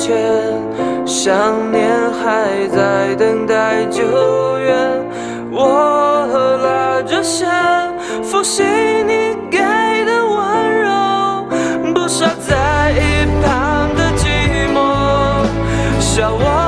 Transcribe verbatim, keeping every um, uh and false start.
前，想念还在等待救援。我拉着线，复习你给的温柔，不想在一旁的寂寞笑我。